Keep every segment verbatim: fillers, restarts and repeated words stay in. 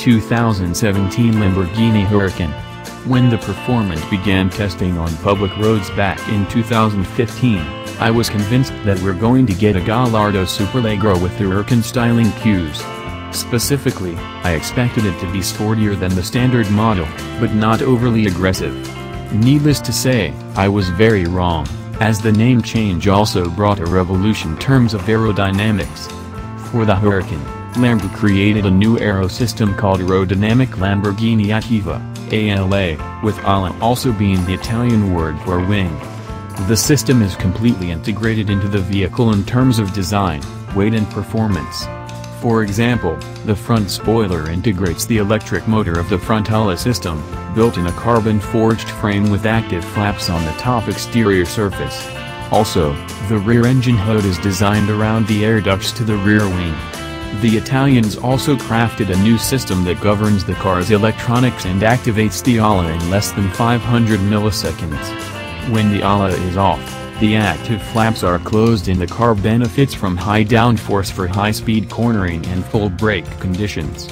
two thousand seventeen Lamborghini Huracan. When the Performante began testing on public roads back in two thousand fifteen, I was convinced that we're going to get a Gallardo Superleggera with the Huracan styling cues. Specifically, I expected it to be sportier than the standard model, but not overly aggressive. Needless to say, I was very wrong, as the name change also brought a revolution in terms of aerodynamics. For the Huracan, Lambo created a new aero system called Aerodynamic Lamborghini Attiva, A L A, with ALA also being the Italian word for wing. The system is completely integrated into the vehicle in terms of design, weight and performance. For example, the front spoiler integrates the electric motor of the front ALA system, built in a carbon-forged frame with active flaps on the top exterior surface. Also, the rear engine hood is designed around the air ducts to the rear wing. The Italians also crafted a new system that governs the car's electronics and activates the ALA in less than five hundred milliseconds. When the ALA is off, the active flaps are closed and the car benefits from high downforce for high-speed cornering and full brake conditions.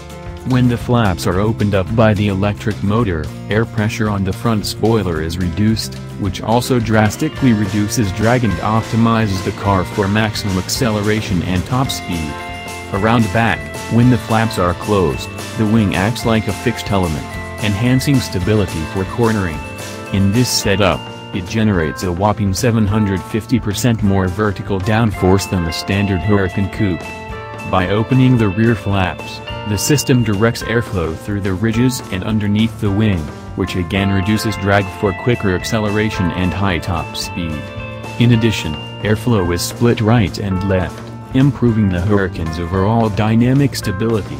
When the flaps are opened up by the electric motor, air pressure on the front spoiler is reduced, which also drastically reduces drag and optimizes the car for maximum acceleration and top speed. Around back, when the flaps are closed, the wing acts like a fixed element, enhancing stability for cornering. In this setup, it generates a whopping seven hundred fifty percent more vertical downforce than the standard Huracan coupe. By opening the rear flaps, the system directs airflow through the ridges and underneath the wing, which again reduces drag for quicker acceleration and high top speed. In addition, airflow is split right and left, improving the Huracan's overall dynamic stability.